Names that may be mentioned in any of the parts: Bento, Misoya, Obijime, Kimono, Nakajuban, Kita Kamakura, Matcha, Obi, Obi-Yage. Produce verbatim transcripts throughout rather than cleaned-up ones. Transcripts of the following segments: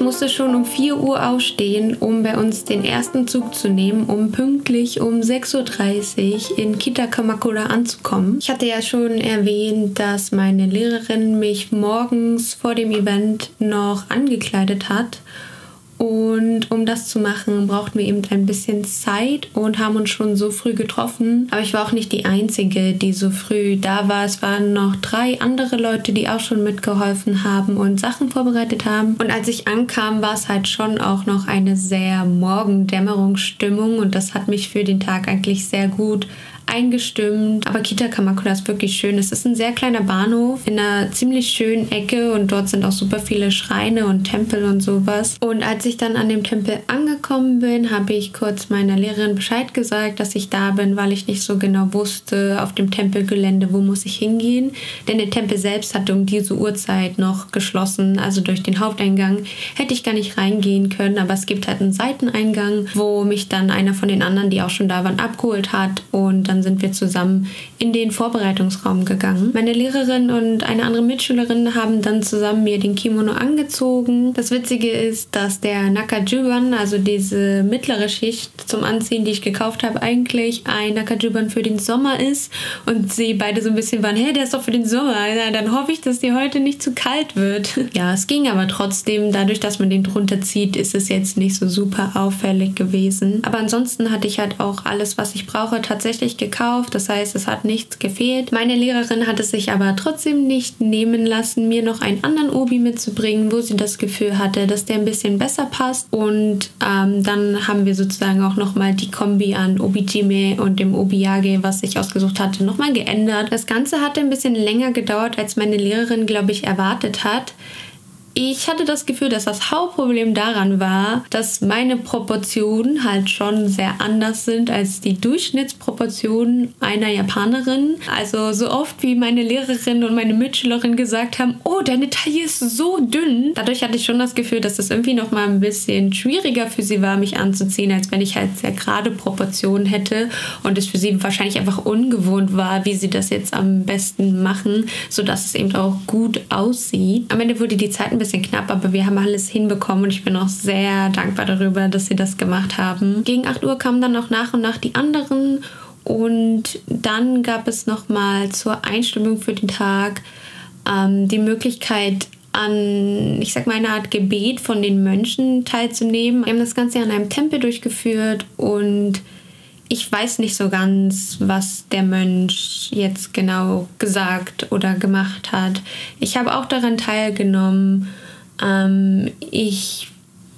Ich musste schon um vier Uhr aufstehen, um bei uns den ersten Zug zu nehmen, um pünktlich um sechs Uhr dreißig in Kita Kamakura anzukommen. Ich hatte ja schon erwähnt, dass meine Lehrerin mich morgens vor dem Event noch angekleidet hat. Und um das zu machen, brauchten wir eben ein bisschen Zeit und haben uns schon so früh getroffen. Aber ich war auch nicht die Einzige, die so früh da war. Es waren noch drei andere Leute, die auch schon mitgeholfen haben und Sachen vorbereitet haben. Und als ich ankam, war es halt schon auch noch eine sehr Morgendämmerungsstimmung. Und das hat mich für den Tag eigentlich sehr gut eingestimmt. Aber Kita Kamakura ist wirklich schön. Es ist ein sehr kleiner Bahnhof in einer ziemlich schönen Ecke und dort sind auch super viele Schreine und Tempel und sowas. Und als ich dann an dem Tempel angekommen bin, habe ich kurz meiner Lehrerin Bescheid gesagt, dass ich da bin, weil ich nicht so genau wusste auf dem Tempelgelände, wo muss ich hingehen. Denn der Tempel selbst hatte um diese Uhrzeit noch geschlossen, also durch den Haupteingang hätte ich gar nicht reingehen können, aber es gibt halt einen Seiteneingang, wo mich dann einer von den anderen, die auch schon da waren, abgeholt hat und dann sind wir zusammen in den Vorbereitungsraum gegangen. Meine Lehrerin und eine andere Mitschülerin haben dann zusammen mir den Kimono angezogen. Das Witzige ist, dass der Nakajuban, also diese mittlere Schicht zum Anziehen, die ich gekauft habe, eigentlich ein Nakajuban für den Sommer ist und sie beide so ein bisschen waren, hey, der ist doch für den Sommer, na, dann hoffe ich, dass dir heute nicht zu kalt wird. Ja, es ging aber trotzdem, dadurch, dass man den drunter zieht, ist es jetzt nicht so super auffällig gewesen. Aber ansonsten hatte ich halt auch alles, was ich brauche, tatsächlich gekauft. gekauft, das heißt, es hat nichts gefehlt. Meine Lehrerin hat es sich aber trotzdem nicht nehmen lassen, mir noch einen anderen Obi mitzubringen, wo sie das Gefühl hatte, dass der ein bisschen besser passt. Und ähm, dann haben wir sozusagen auch nochmal die Kombi an Obijime und dem Obi-Yage, was ich ausgesucht hatte, nochmal geändert. Das Ganze hatte ein bisschen länger gedauert, als meine Lehrerin, glaube ich, erwartet hat. Ich hatte das Gefühl, dass das Hauptproblem daran war, dass meine Proportionen halt schon sehr anders sind als die Durchschnittsproportionen einer Japanerin. Also so oft wie meine Lehrerin und meine Mitschülerin gesagt haben, oh, deine Taille ist so dünn. Dadurch hatte ich schon das Gefühl, dass das irgendwie noch mal ein bisschen schwieriger für sie war, mich anzuziehen, als wenn ich halt sehr gerade Proportionen hätte und es für sie wahrscheinlich einfach ungewohnt war, wie sie das jetzt am besten machen, sodass es eben auch gut aussieht. Am Ende wurde die Zeit ein bisschen knapp, aber wir haben alles hinbekommen und ich bin auch sehr dankbar darüber, dass sie das gemacht haben. Gegen acht Uhr kamen dann auch nach und nach die anderen und dann gab es nochmal zur Einstimmung für den Tag ähm, die Möglichkeit, an, ich sag mal, eine Art Gebet von den Mönchen teilzunehmen. Wir haben das Ganze an einem Tempel durchgeführt und ich weiß nicht so ganz, was der Mönch jetzt genau gesagt oder gemacht hat. Ich habe auch daran teilgenommen. Ähm, ich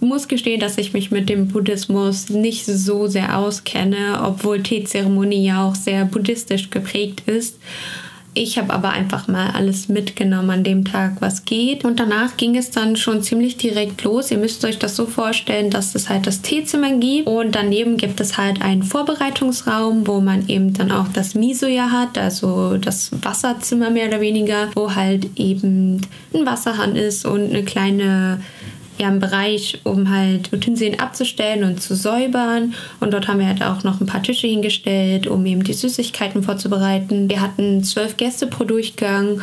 muss gestehen, dass ich mich mit dem Buddhismus nicht so sehr auskenne, obwohl Teezeremonie ja auch sehr buddhistisch geprägt ist. Ich habe aber einfach mal alles mitgenommen an dem Tag, was geht. Und danach ging es dann schon ziemlich direkt los. Ihr müsst euch das so vorstellen, dass es halt das Teezimmer gibt. Und daneben gibt es halt einen Vorbereitungsraum, wo man eben dann auch das Misoya hat, also das Wasserzimmer mehr oder weniger, wo halt eben ein Wasserhahn ist und eine kleine... ja, einen Bereich, um halt Utensilien abzustellen und zu säubern. Und dort haben wir halt auch noch ein paar Tische hingestellt, um eben die Süßigkeiten vorzubereiten. Wir hatten zwölf Gäste pro Durchgang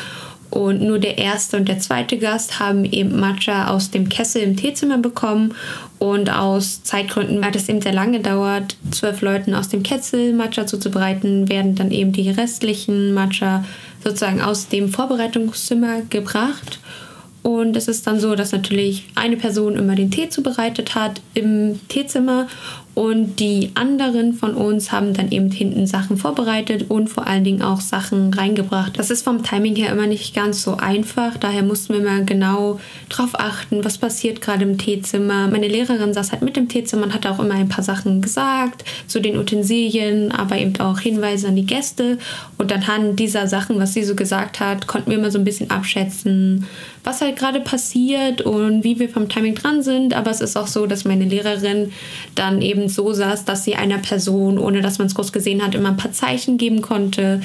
und nur der erste und der zweite Gast haben eben Matcha aus dem Kessel im Teezimmer bekommen. Und aus Zeitgründen, weil das eben sehr lange dauert, zwölf Leuten aus dem Kessel Matcha zuzubereiten, werden dann eben die restlichen Matcha sozusagen aus dem Vorbereitungszimmer gebracht. Und es ist dann so, dass natürlich eine Person immer den Tee zubereitet hat im Teezimmer und die anderen von uns haben dann eben hinten Sachen vorbereitet und vor allen Dingen auch Sachen reingebracht. Das ist vom Timing her immer nicht ganz so einfach, daher mussten wir immer genau drauf achten, was passiert gerade im Teezimmer. Meine Lehrerin saß halt mit im Teezimmer und hat auch immer ein paar Sachen gesagt zu den Utensilien, aber eben auch Hinweise an die Gäste. Und anhand dieser Sachen, was sie so gesagt hat, konnten wir immer so ein bisschen abschätzen, was halt gerade passiert und wie wir vom Timing dran sind. Aber es ist auch so, dass meine Lehrerin dann eben so saß, dass sie einer Person, ohne dass man es groß gesehen hat, immer ein paar Zeichen geben konnte.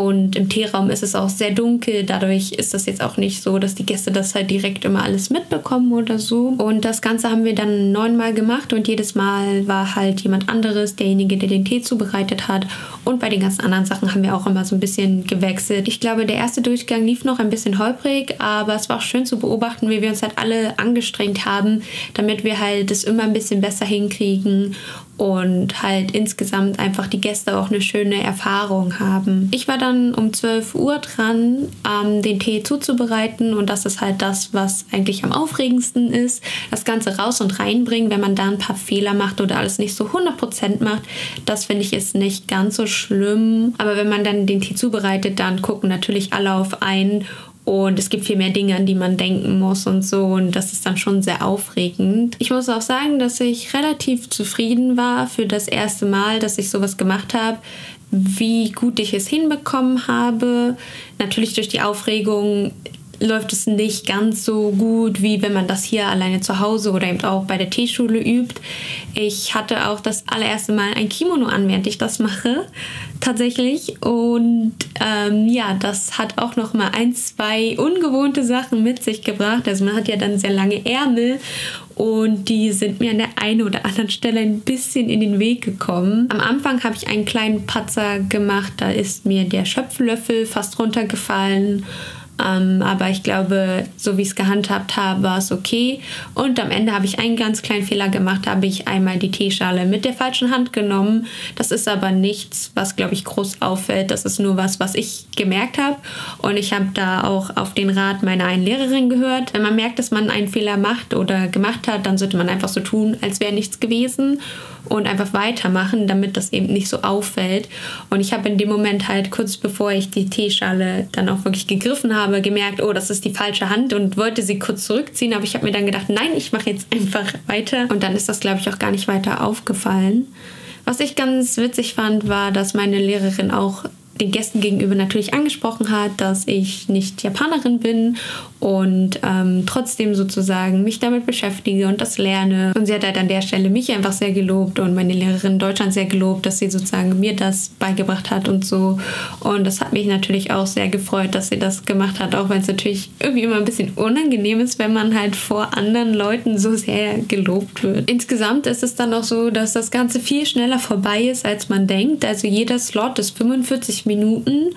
Und im Teeraum ist es auch sehr dunkel, dadurch ist das jetzt auch nicht so, dass die Gäste das halt direkt immer alles mitbekommen oder so. Und das Ganze haben wir dann neunmal gemacht und jedes Mal war halt jemand anderes derjenige, der den Tee zubereitet hat. Und bei den ganzen anderen Sachen haben wir auch immer so ein bisschen gewechselt. Ich glaube, der erste Durchgang lief noch ein bisschen holprig, aber es war auch schön zu beobachten, wie wir uns halt alle angestrengt haben, damit wir halt das immer ein bisschen besser hinkriegen und halt insgesamt einfach die Gäste auch eine schöne Erfahrung haben. Ich war dann um zwölf Uhr dran, ähm, den Tee zuzubereiten und das ist halt das, was eigentlich am aufregendsten ist. Das Ganze raus und reinbringen, wenn man da ein paar Fehler macht oder alles nicht so hundert Prozent macht, das finde ich ist nicht ganz so schlimm. Aber wenn man dann den Tee zubereitet, dann gucken natürlich alle auf einen. Und es gibt viel mehr Dinge, an die man denken muss und so. Und das ist dann schon sehr aufregend. Ich muss auch sagen, dass ich relativ zufrieden war für das erste Mal, dass ich sowas gemacht habe, wie gut ich es hinbekommen habe. Natürlich durch die Aufregung läuft es nicht ganz so gut, wie wenn man das hier alleine zu Hause oder eben auch bei der Teeschule übt. Ich hatte auch das allererste Mal ein Kimono an, während ich das mache, tatsächlich. Und ähm, ja, das hat auch noch mal ein, zwei ungewohnte Sachen mit sich gebracht. Also man hat ja dann sehr lange Ärmel und die sind mir an der einen oder anderen Stelle ein bisschen in den Weg gekommen. Am Anfang habe ich einen kleinen Patzer gemacht, da ist mir der Schöpflöffel fast runtergefallen. Um, aber ich glaube, so wie ich es gehandhabt habe, war es okay. Und am Ende habe ich einen ganz kleinen Fehler gemacht. Da habe ich einmal die Teeschale mit der falschen Hand genommen. Das ist aber nichts, was, glaube ich, groß auffällt. Das ist nur was, was ich gemerkt habe. Und ich habe da auch auf den Rat meiner einen Lehrerin gehört. Wenn man merkt, dass man einen Fehler macht oder gemacht hat, dann sollte man einfach so tun, als wäre nichts gewesen und einfach weitermachen, damit das eben nicht so auffällt. Und ich habe in dem Moment halt kurz bevor ich die Teeschale dann auch wirklich gegriffen habe, gemerkt, oh, das ist die falsche Hand und wollte sie kurz zurückziehen, aber ich habe mir dann gedacht, nein, ich mache jetzt einfach weiter und dann ist das, glaube ich, auch gar nicht weiter aufgefallen. Was ich ganz witzig fand, war, dass meine Lehrerin auch den Gästen gegenüber natürlich angesprochen hat, dass ich nicht Japanerin bin und ähm, trotzdem sozusagen mich damit beschäftige und das lerne. Und sie hat halt an der Stelle mich einfach sehr gelobt und meine Lehrerin in Deutschland sehr gelobt, dass sie sozusagen mir das beigebracht hat und so. Und das hat mich natürlich auch sehr gefreut, dass sie das gemacht hat, auch wenn es natürlich irgendwie immer ein bisschen unangenehm ist, wenn man halt vor anderen Leuten so sehr gelobt wird. Insgesamt ist es dann auch so, dass das Ganze viel schneller vorbei ist, als man denkt. Also jeder Slot ist fünfundvierzig Minuten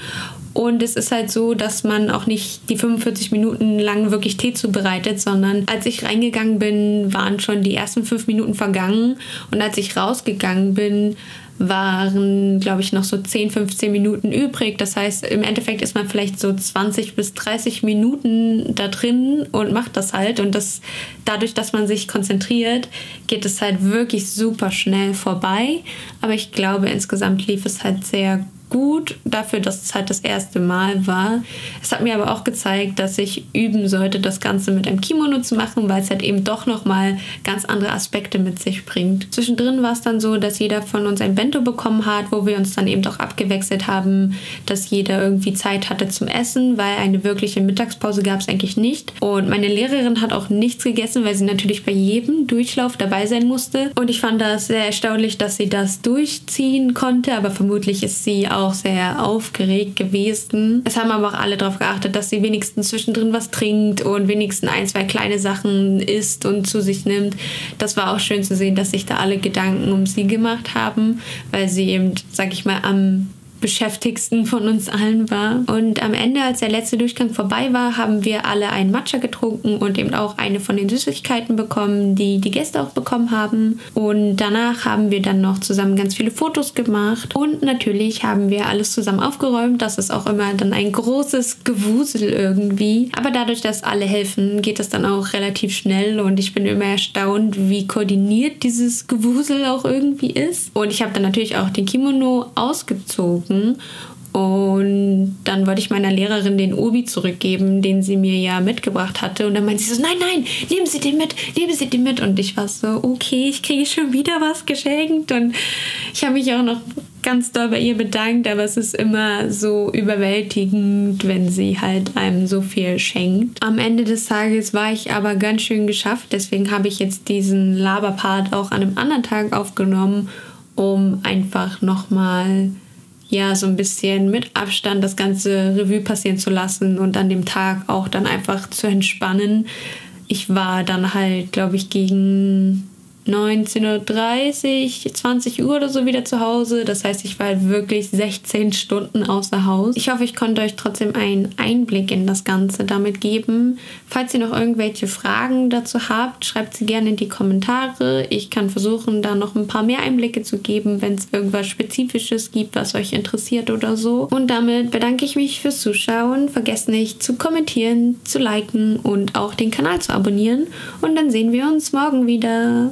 und es ist halt so, dass man auch nicht die fünfundvierzig Minuten lang wirklich Tee zubereitet, sondern als ich reingegangen bin, waren schon die ersten fünf Minuten vergangen und als ich rausgegangen bin, waren, glaube ich, noch so zehn, fünfzehn Minuten übrig. Das heißt, im Endeffekt ist man vielleicht so zwanzig bis dreißig Minuten da drin und macht das halt. Und das, dadurch, dass man sich konzentriert, geht es halt wirklich super schnell vorbei. Aber ich glaube, insgesamt lief es halt sehr gut. Gut, dafür, dass es halt das erste Mal war. Es hat mir aber auch gezeigt, dass ich üben sollte, das Ganze mit einem Kimono zu machen, weil es halt eben doch nochmal ganz andere Aspekte mit sich bringt. Zwischendrin war es dann so, dass jeder von uns ein Bento bekommen hat, wo wir uns dann eben auch abgewechselt haben, dass jeder irgendwie Zeit hatte zum Essen, weil eine wirkliche Mittagspause gab es eigentlich nicht. Und meine Lehrerin hat auch nichts gegessen, weil sie natürlich bei jedem Durchlauf dabei sein musste. Und ich fand das sehr erstaunlich, dass sie das durchziehen konnte, aber vermutlich ist sie auch auch sehr aufgeregt gewesen. Es haben aber auch alle darauf geachtet, dass sie wenigstens zwischendrin was trinkt und wenigstens ein, zwei kleine Sachen isst und zu sich nimmt. Das war auch schön zu sehen, dass sich da alle Gedanken um sie gemacht haben, weil sie eben, sag ich mal, am beschäftigsten von uns allen war. Und am Ende, als der letzte Durchgang vorbei war, haben wir alle einen Matcha getrunken und eben auch eine von den Süßigkeiten bekommen, die die Gäste auch bekommen haben. Und danach haben wir dann noch zusammen ganz viele Fotos gemacht. Und natürlich haben wir alles zusammen aufgeräumt. Das ist auch immer dann ein großes Gewusel irgendwie. Aber dadurch, dass alle helfen, geht es dann auch relativ schnell. Und ich bin immer erstaunt, wie koordiniert dieses Gewusel auch irgendwie ist. Und ich habe dann natürlich auch den Kimono ausgezogen. Und dann wollte ich meiner Lehrerin den Obi zurückgeben, den sie mir ja mitgebracht hatte. Und dann meinte sie so, nein, nein, nehmen Sie den mit, nehmen Sie den mit. Und ich war so, okay, ich kriege schon wieder was geschenkt. Und ich habe mich auch noch ganz doll bei ihr bedankt, aber es ist immer so überwältigend, wenn sie halt einem so viel schenkt. Am Ende des Tages war ich aber ganz schön geschafft, deswegen habe ich jetzt diesen Laberpart auch an einem anderen Tag aufgenommen, um einfach nochmal ja so ein bisschen mit Abstand das ganze Revue passieren zu lassen und an dem Tag auch dann einfach zu entspannen. Ich war dann halt, glaube ich, gegen neunzehn Uhr dreißig, zwanzig Uhr oder so wieder zu Hause. Das heißt, ich war halt wirklich sechzehn Stunden außer Haus. Ich hoffe, ich konnte euch trotzdem einen Einblick in das Ganze damit geben. Falls ihr noch irgendwelche Fragen dazu habt, schreibt sie gerne in die Kommentare. Ich kann versuchen, da noch ein paar mehr Einblicke zu geben, wenn es irgendwas Spezifisches gibt, was euch interessiert oder so. Und damit bedanke ich mich fürs Zuschauen. Vergesst nicht zu kommentieren, zu liken und auch den Kanal zu abonnieren. Und dann sehen wir uns morgen wieder.